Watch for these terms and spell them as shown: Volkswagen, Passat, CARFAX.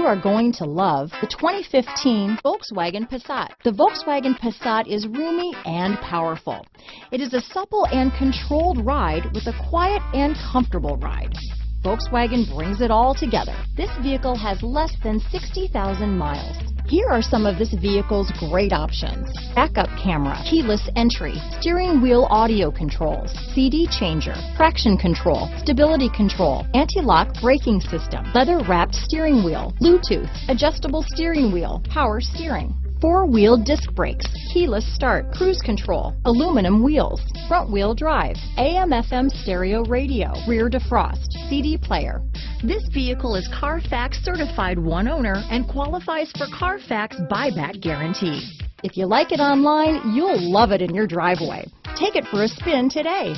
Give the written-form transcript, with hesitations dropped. you are going to love the 2015 Volkswagen Passat. The Volkswagen Passat is roomy and powerful. It is a supple and controlled ride with a quiet and comfortable ride. Volkswagen brings it all together. This vehicle has less than 60,000 miles. Here are some of this vehicle's great options: backup camera, keyless entry, steering wheel audio controls, CD changer, traction control, stability control, anti-lock braking system, leather-wrapped steering wheel, Bluetooth, adjustable steering wheel, power steering, four-wheel disc brakes, keyless start, cruise control, aluminum wheels, front-wheel drive, AM/FM stereo radio, rear defrost, CD player. This vehicle is CARFAX certified one owner and qualifies for CARFAX buyback guarantee. If you like it online, you'll love it in your driveway. Take it for a spin today.